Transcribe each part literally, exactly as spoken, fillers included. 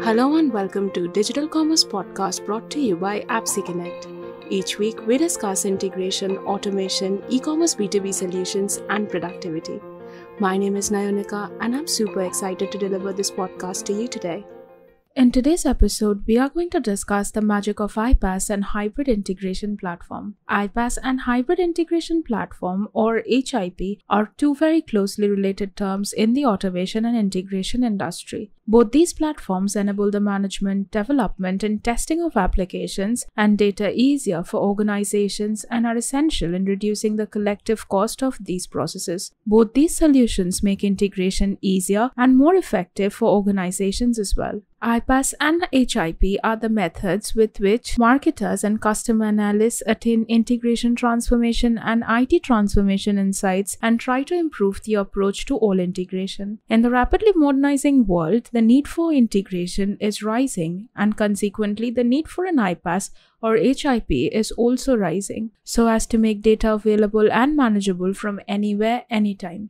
Hello and welcome to Digital Commerce Podcast, brought to you by APPSeCONNECT. Each week we discuss integration, automation, e-commerce B two B solutions and productivity. My name is Nayanika and I'm super excited to deliver this podcast to you today. In today's episode, we are going to discuss the magic of iPaaS and Hybrid Integration Platform. iPaaS and Hybrid Integration Platform, or H I P, are two very closely related terms in the automation and integration industry. Both these platforms enable the management, development, and testing of applications and data easier for organizations and are essential in reducing the collective cost of these processes. Both these solutions make integration easier and more effective for organizations as well. iPaaS and H I P are the methods with which marketers and customer analysts attain integration transformation and I T transformation insights and try to improve the approach to all integration. In the rapidly modernizing world, the need for integration is rising, and consequently, the need for an iPaaS or H I P is also rising, so as to make data available and manageable from anywhere, anytime.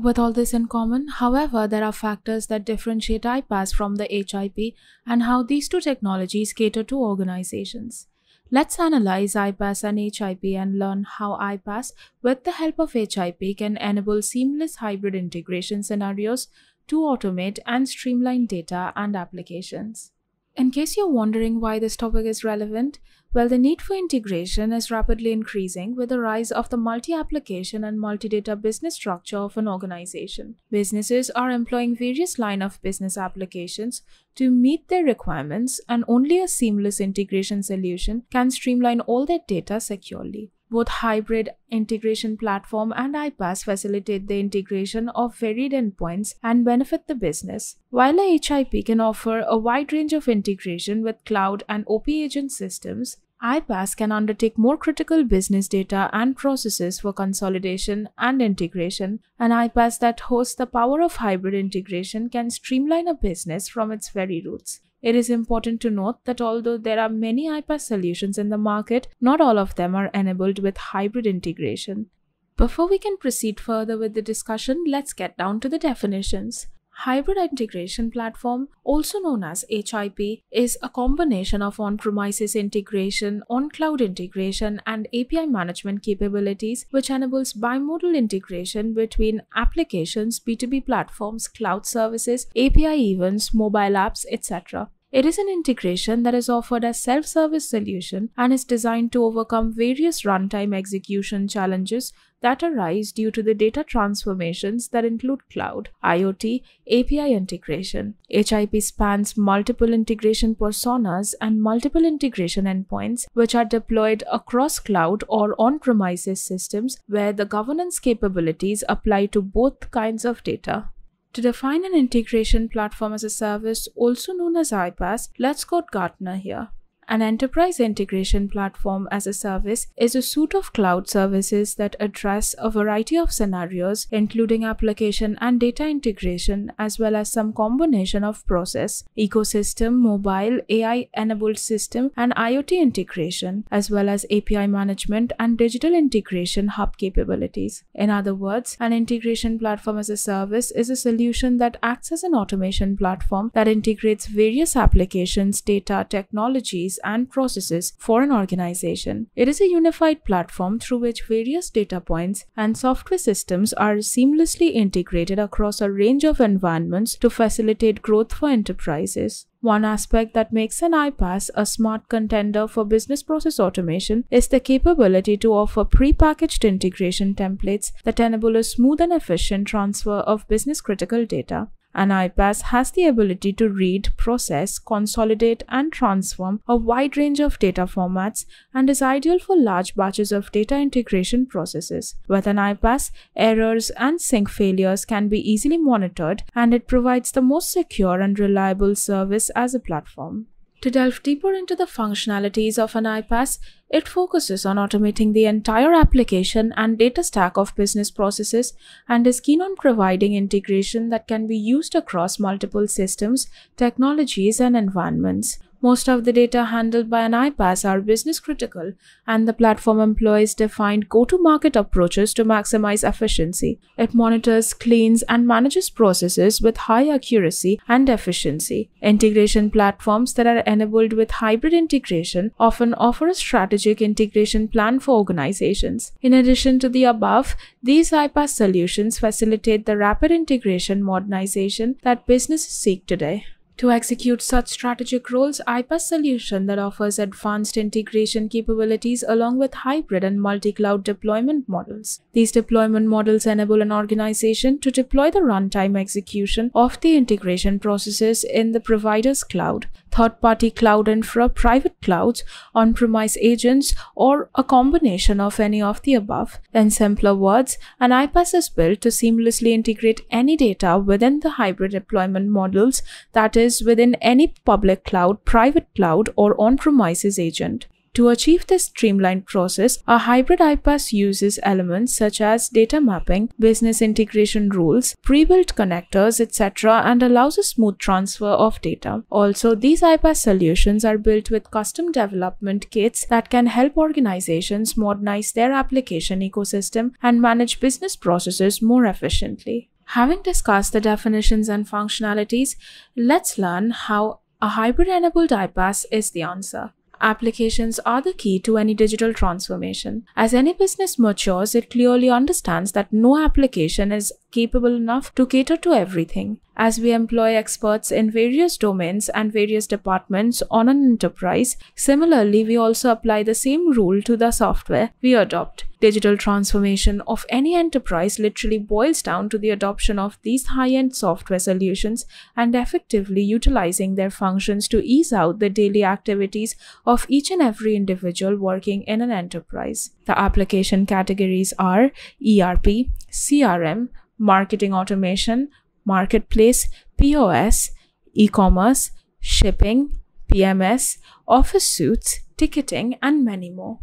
With all this in common, however, there are factors that differentiate iPaaS from the H I P and how these two technologies cater to organizations. Let's analyze iPaaS and H I P and learn how iPaaS, with the help of H I P, can enable seamless hybrid integration scenarios to automate and streamline data and applications. In case you're wondering why this topic is relevant, well, the need for integration is rapidly increasing with the rise of the multi-application and multi-data business structure of an organization. Businesses are employing various line of business applications to meet their requirements, and only a seamless integration solution can streamline all their data securely. Both hybrid integration platform and iPaaS facilitate the integration of varied endpoints and benefit the business, while a H I P can offer a wide range of integration with cloud and O P agent systems. iPaaS can undertake more critical business data and processes for consolidation and integration. An iPaaS that hosts the power of hybrid integration can streamline a business from its very roots. It is important to note that although there are many iPaaS solutions in the market, not all of them are enabled with hybrid integration. Before we can proceed further with the discussion, let's get down to the definitions. Hybrid Integration Platform, also known as H I P, is a combination of on-premises integration, on-cloud integration, and A P I management capabilities, which enables bimodal integration between applications, B two B platforms, cloud services, A P I events, mobile apps, et cetera. It is an integration that is offered as self-service solution and is designed to overcome various runtime execution challenges that arise due to the data transformations that include cloud, I O T, A P I integration. H I P spans multiple integration personas and multiple integration endpoints, which are deployed across cloud or on-premises systems where the governance capabilities apply to both kinds of data. To define an integration platform as a service, also known as iPaaS, let's quote Gartner here. An enterprise integration platform as a service is a suite of cloud services that address a variety of scenarios, including application and data integration, as well as some combination of process, ecosystem, mobile, A I-enabled system, and I O T integration, as well as A P I management and digital integration hub capabilities. In other words, an integration platform as a service is a solution that acts as an automation platform that integrates various applications, data, technology, and processes for an organization. It is a unified platform through which various data points and software systems are seamlessly integrated across a range of environments to facilitate growth for enterprises. One aspect that makes an iPaaS a smart contender for business process automation is the capability to offer pre-packaged integration templates that enable a smooth and efficient transfer of business-critical data. An iPaaS has the ability to read, process, consolidate, and transform a wide range of data formats and is ideal for large batches of data integration processes. With an iPaaS, errors and sync failures can be easily monitored, and it provides the most secure and reliable service as a platform. To delve deeper into the functionalities of an iPaaS, it focuses on automating the entire application and data stack of business processes and is keen on providing integration that can be used across multiple systems, technologies, and environments. Most of the data handled by an iPaaS are business critical, and the platform employs defined go-to-market approaches to maximize efficiency. It monitors, cleans, and manages processes with high accuracy and efficiency. Integration platforms that are enabled with hybrid integration often offer a strategic integration plan for organizations. In addition to the above, these iPaaS solutions facilitate the rapid integration modernization that businesses seek today. To execute such strategic roles, iPaaS solution that offers advanced integration capabilities along with hybrid and multi-cloud deployment models. These deployment models enable an organization to deploy the runtime execution of the integration processes in the provider's cloud, third-party cloud infra, private clouds, on-premise agents, or a combination of any of the above. In simpler words, an iPaaS is built to seamlessly integrate any data within the hybrid deployment models, that is, within any public cloud, private cloud, or on-premises agent. To achieve this streamlined process, a hybrid iPaaS uses elements such as data mapping, business integration rules, pre-built connectors, et cetera, and allows a smooth transfer of data. Also, these iPaaS solutions are built with custom development kits that can help organizations modernize their application ecosystem and manage business processes more efficiently. Having discussed the definitions and functionalities, let's learn how a hybrid-enabled iPaaS is the answer. Applications are the key to any digital transformation. As any business matures, it clearly understands that no application is capable enough to cater to everything. As we employ experts in various domains and various departments on an enterprise, similarly, we also apply the same rule to the software we adopt. Digital transformation of any enterprise literally boils down to the adoption of these high-end software solutions and effectively utilizing their functions to ease out the daily activities of each and every individual working in an enterprise. The application categories are E R P, C R M, marketing automation, marketplace, P O S, e-commerce, shipping, P M S, office suites, ticketing, and many more.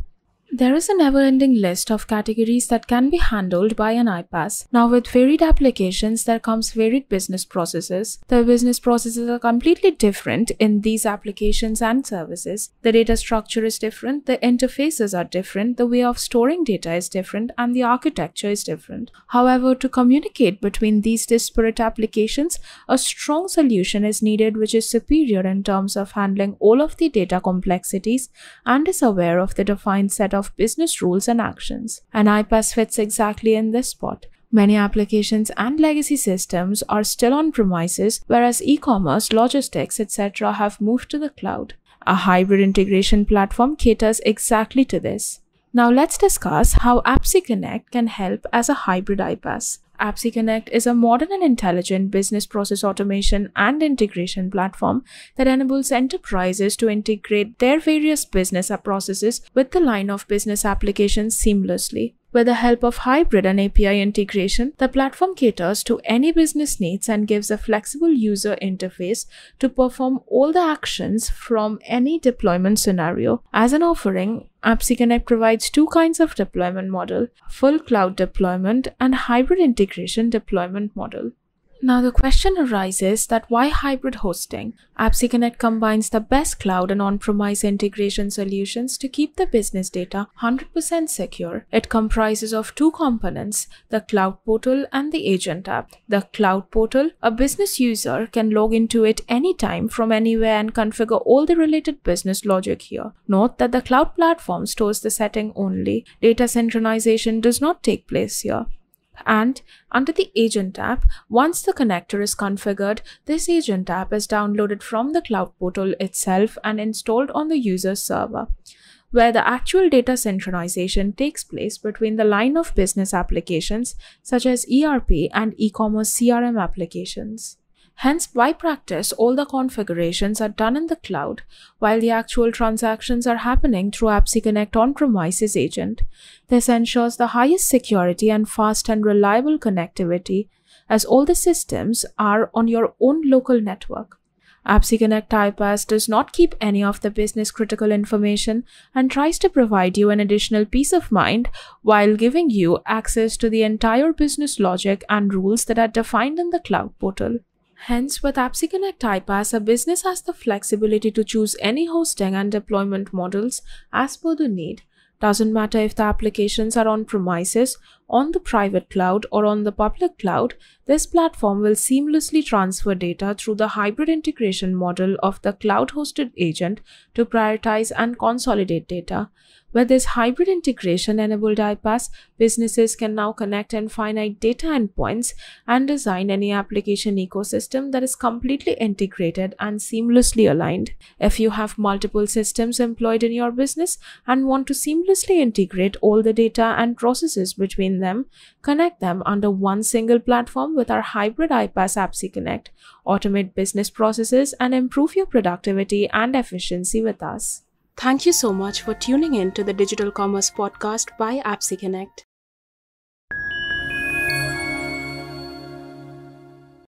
There is a never-ending list of categories that can be handled by an iPaaS. Now, with varied applications, there comes varied business processes. The business processes are completely different in these applications and services. The data structure is different, the interfaces are different, the way of storing data is different, and the architecture is different. However, to communicate between these disparate applications, a strong solution is needed which is superior in terms of handling all of the data complexities and is aware of the defined set of of business rules and actions. An iPaaS fits exactly in this spot. Many applications and legacy systems are still on premises, whereas e-commerce, logistics, et cetera have moved to the cloud. A hybrid integration platform caters exactly to this. Now let's discuss how APPSeCONNECT can help as a hybrid iPaaS. APPSeCONNECT is a modern and intelligent business process automation and integration platform that enables enterprises to integrate their various business processes with the line of business applications seamlessly. With the help of hybrid and A P I integration, the platform caters to any business needs and gives a flexible user interface to perform all the actions from any deployment scenario. As an offering, APPSeCONNECT provides two kinds of deployment model: full cloud deployment and hybrid integration deployment model. Now the question arises that why hybrid hosting? APPSeCONNECT combines the best cloud and on-premise integration solutions to keep the business data one hundred percent secure. It comprises of two components, the cloud portal and the agent app. The cloud portal, a business user can log into it anytime from anywhere and configure all the related business logic here. Note that the cloud platform stores the setting only. Data synchronization does not take place here. And under the agent app, once the connector is configured, this agent app is downloaded from the cloud portal itself and installed on the user's server, where the actual data synchronization takes place between the line of business applications such as E R P and e-commerce C R M applications. Hence, by practice, all the configurations are done in the cloud, while the actual transactions are happening through APPSeCONNECT on-premises agent. This ensures the highest security and fast and reliable connectivity, as all the systems are on your own local network. APPSeCONNECT iPaaS does not keep any of the business critical information and tries to provide you an additional peace of mind while giving you access to the entire business logic and rules that are defined in the cloud portal. Hence, with AppSeConnect iPaaS, a business has the flexibility to choose any hosting and deployment models as per the need. Doesn't matter if the applications are on premises, on the private cloud, or on the public cloud, this platform will seamlessly transfer data through the hybrid integration model of the cloud-hosted agent to prioritize and consolidate data. With this hybrid integration-enabled iPaaS, businesses can now connect infinite data endpoints and design any application ecosystem that is completely integrated and seamlessly aligned. If you have multiple systems employed in your business and want to seamlessly integrate all the data and processes between them, connect them under one single platform with our hybrid iPaaS AppSeConnect. Automate business processes and improve your productivity and efficiency with us. Thank you so much for tuning in to the Digital Commerce Podcast by AppSeConnect.